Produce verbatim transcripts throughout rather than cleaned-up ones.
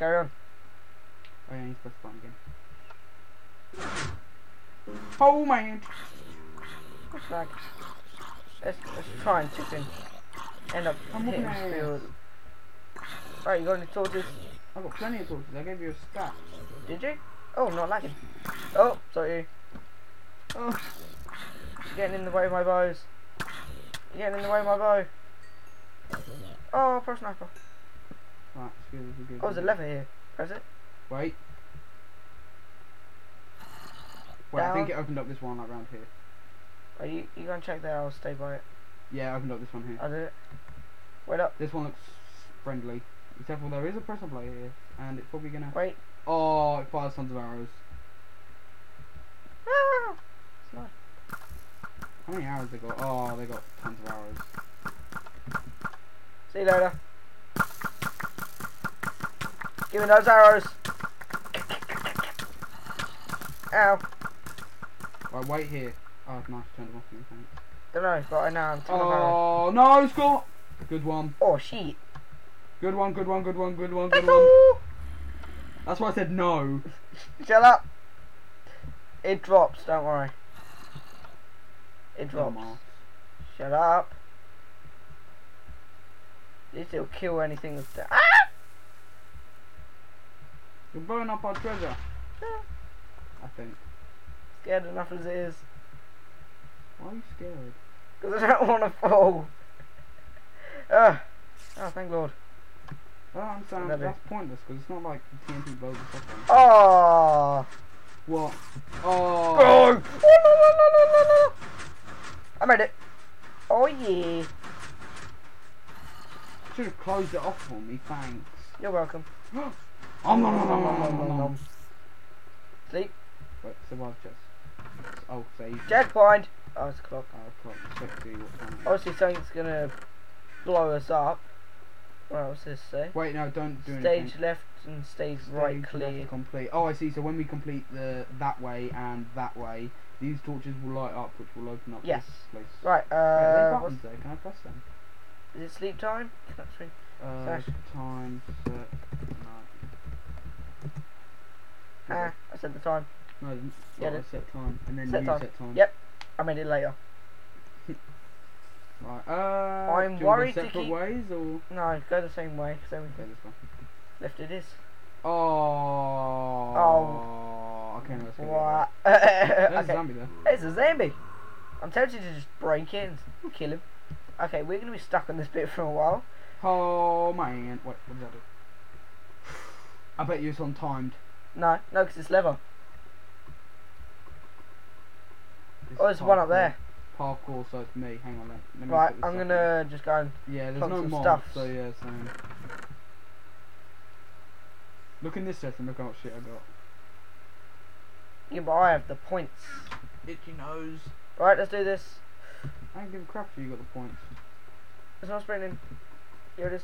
carry on. Oh yeah, he's supposed to spawn again. Oh man! What's that? Let's, let's try and chip him. End up I'm hitting his field. Alright, you got any torches? I've got plenty of torches, I gave you a stack. Did you? Oh, not lagging. Oh, sorry. Oh. You're getting in the way of my bows. You're getting in the way of my bow. Oh, press sniper. Right, excuse me, good. Oh, there's a lever here. Press it. Wait. Wait, down. I think it opened up this one like round here. Are you you gonna check there? I'll stay by it. Yeah, I opened up this one here. I'll do it. Wait up. This one looks friendly. Except for there is a press and play here, and it's probably gonna. Wait. Oh, it fires tons of arrows. Ah, it's nice. How many arrows they got? Oh, they got tons of arrows. See you later. Give me those arrows. Ow. Right, wait here. Oh, it's nice to turn them off now, thanks. Don't know, but I know I'm turning them off. Oh, no, Scott! Good one. Oh, shit. Good one, good one, good one, good one, good one. That's why I said no. Shut up. It drops, don't worry. It drops. Shut up. It'll kill anything with that. Ah! You're blowing up our treasure. Yeah. I think. Scared enough as it is. Why are you scared? Because I don't want to fall. uh, oh, thank Lord. Well, I'm saying that's it. Pointless because it's not like the T N T blows or something. Oh! What? Oh! Oh! Oh no, no, no, no, no. I made it. Oh yeah. Should have closed it off for me, thanks. You're welcome. Om nom nom nom nom nom nom nom. Sleep. Wait, survive chest. Oh, save. Checkpoint! Oh, it's a clock. Oh, a clock. Check to what time. Obviously something's gonna blow us up. What else does this say? Wait, no, don't do anything. Stage left and stage, stage right clear. Complete. Oh, I see. So when we complete the that way and that way, these torches will light up, which will open up yes. this place. Right, uh... Yeah, they're buttons though. Can I press them? Is it sleep time? That's right. Uh, Slash. Time set. No. Ah, I said the time. No, yeah, I set time. And then set you time. set time. Yep, I made it later. Right, uh... I'm do you worried go to keep... ways or...? No, go the same way, because then we can... Go left it is. Oh... Oh... Okay, no, let's go. What? There's okay. a zombie there. There's a zombie! I'm tempted to just break in and kill him. Okay, we're gonna be stuck on this bit for a while. Oh man, wait, what did I do? I bet you it's on timed. No, no, because it's level. This oh, there's parkour. one up there. Parkour, so it's me. Hang on, let, let me right, I'm gonna in. just go and yeah, there's no more stuff. So yeah, same. Look in this chest and look how much shit I got. Yeah, but I have the points. Itchy nose. Right, let's do this. I don't give a crap if you got the points. It's not sprinting. Here it is.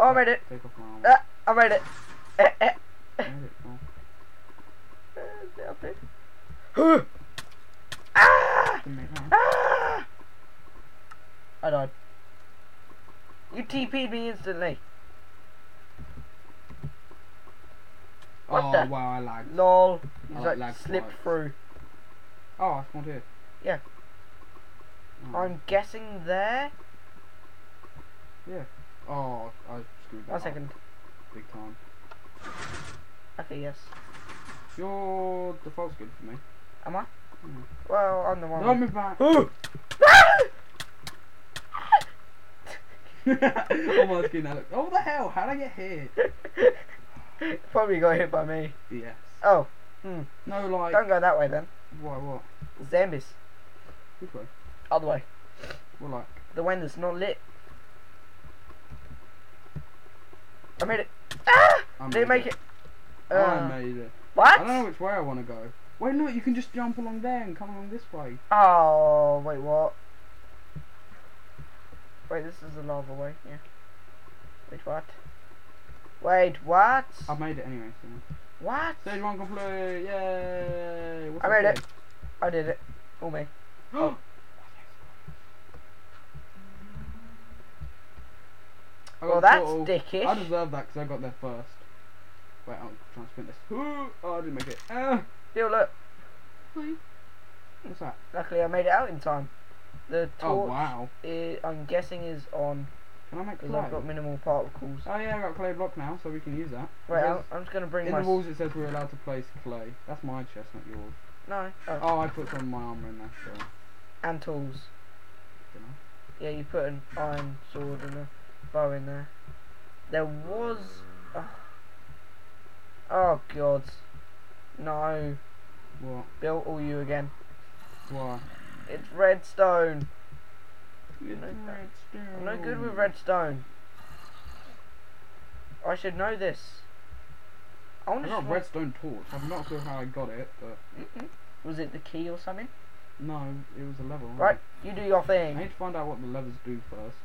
Oh, I made it. Take off my arm. Ah, I made it. Eh, eh. I made it. Oh. Uh, there huh. Ah! Ah! I died. You T P'd me instantly. What oh, the? wow, I lagged. Lol. You just like, like slipped twice. through. Oh, I spawned here. Yeah. Oh. I'm guessing there? Yeah. Oh, I screwed that One up. second. Big time. Okay, yes. Your default's good for me. Am I? Mm. Well, I'm the one. Don't move back. Oh my skin, that looks. Oh, what the hell? How'd I get hit? Probably got hit by me. Yes. Oh. Hmm. No, like. Don't go that way then. Why, what? Zombies. Which way? Other way. What like? The one that's not lit. I made it. Ah! I made Didn't make it. it. Uh, I made it. What? I don't know which way I want to go. Wait, look, you can just jump along there and come along this way. Oh, wait, what? Wait, this is the lava way, yeah. Wait, what? Wait, what? I made it anyway. So. What? Stage one complete, yay! What's I made it. Place? I did it. All me. Oh. Well, that's sort of, dickish. I deserve that because I got there first. Right, I'll try and sprint this. Ooh, oh, I didn't make it. Oh, deal, look. Hi. What's that? Luckily, I made it out in time. The torch, oh, wow. Is, I'm guessing, is on. Can I make clay? I've got minimal particles. Oh yeah, I've got clay block now, so we can use that. Right, I'm, I'm just going to bring in my... In the walls it says we're allowed to place clay. That's my chest, not yours. No. Oh, oh I put some of my armour in there. So. And tools. Yeah, you put an iron sword and a bow in there. There was... Uh, oh god. No. What? Built all you again. Why? It's redstone. It's no, redstone. I'm no good with redstone. I should know this. I, I got a redstone torch. I'm not sure how I got it, but mm-mm. Was it the key or something? No, it was a level. Right, you do your thing. I need to find out what the levels do first.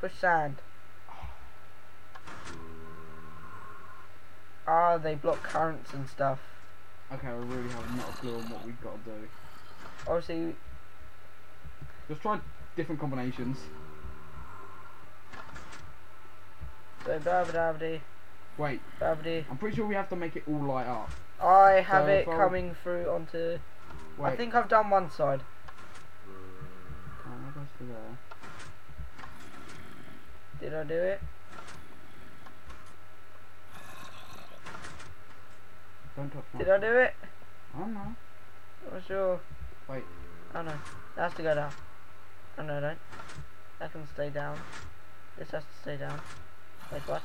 Push sand. Ah, oh, they block currents and stuff. Okay, I really have not a clue on what we've got to do. Obviously, just try different combinations. So, babadabadi. Wait. Babadabadi. I'm pretty sure we have to make it all light up. I have so it coming I... through onto. Wait. I think I've done one side. Can't I go through there? Did I do it? Don't touch my Did phone. I do it? I don't know. Not sure. Wait. Oh no. That has to go down. Oh no, don't. That can stay down. This has to stay down. Wait, what?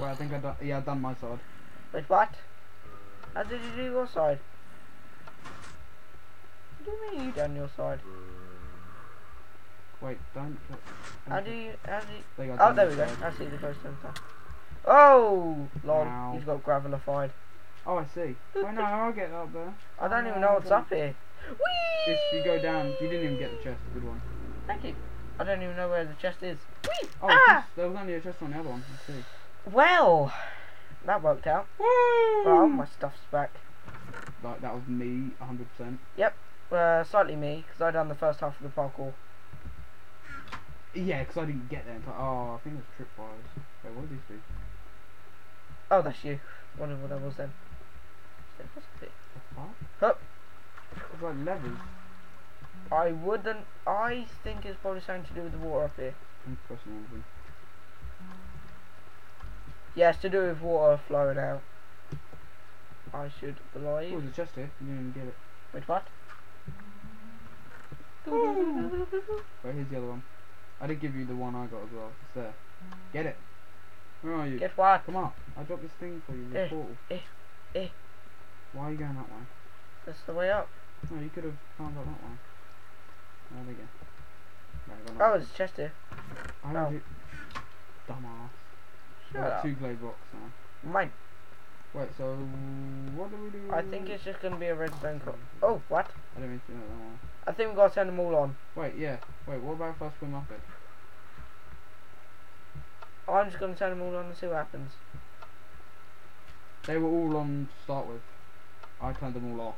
Well, I think I done. Yeah, I done my side. Wait, what? How did you do your side? What do you mean you done your side? Wait, don't. don't how do you? How do? You, there you go, oh, there we go. Side. I see the ghost and stuff. Oh, lol, Ow. He's got gravelified. Oh, I see. Oh no, I'll get up there. I don't oh, even know what's up here. Whee! If you go down, you didn't even get the chest. Good one. Thank you. I don't even know where the chest is. Whee! Oh, ah! just, there was only a chest on the other one. I see. Well, that worked out. Woo! Well, my stuff's back. Like that was me, one hundred percent. Yep, uh, slightly me, because I done the first half of the parkour. Yeah, because I didn't get there. Oh, I think it was tripwires. Wait, what did these do? Oh, that's you. Wondering what that was then. What's it? What? It's like levers. I wouldn't. I think it's probably something to do with the water up here. I'm pressing anything. Yeah, it's to do with water flowing out. I should believe. Oh, there's a chest here. You didn't even get it. Wait, what? Right, here's the other one. I did give you the one I got as well. It's there. Get it. Where are you? Get what? Come on. I dropped this thing for you. The eh, portal. Eh, eh. Why are you going that way? That's the way up. No, you could have found out that way. Oh, there you go. Right, oh, there's a chest here. I oh. You... Dumbass. Like two clay blocks now. Mine. Wait, so what do we do? I think it's just gonna be a redstone cross. Oh, what? I don't mean to do that one. I think we gotta turn them all on. Wait, yeah. Wait, what about if I swim up it? I'm just gonna turn them all on and see what happens. They were all on to start with. I turned them all off.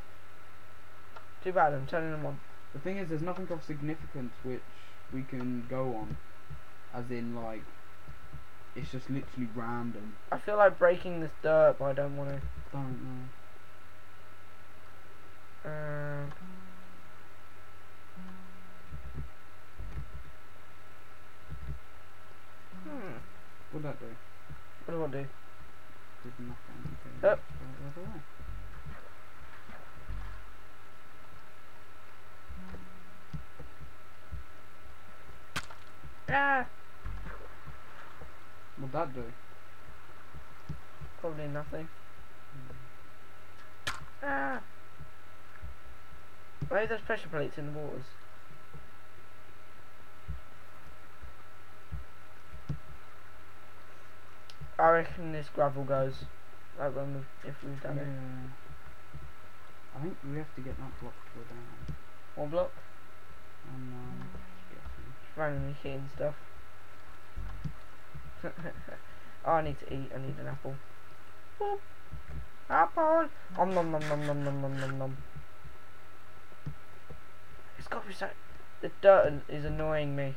Too bad, I'm turning them on. The thing is, there's nothing of significance which we can go on, as in like. It's just literally random. I feel like breaking this dirt, but I don't want to. Don't know. Uh, hmm. What'd that do? What do I do? Did nothing. Okay. Up. Ah. What'd that do? Probably nothing. Mm. Ah! Why are those pressure plates in the waters? I reckon this gravel goes. Like when we've, if we've done yeah. it. I think we have to get that block to go down. One block? And um, just randomly hitting stuff. Oh, I need to eat. I need an apple. Boop. Apple. Om nom nom nom nom nom nom nom nom. It's got to be so. The dirt is annoying me.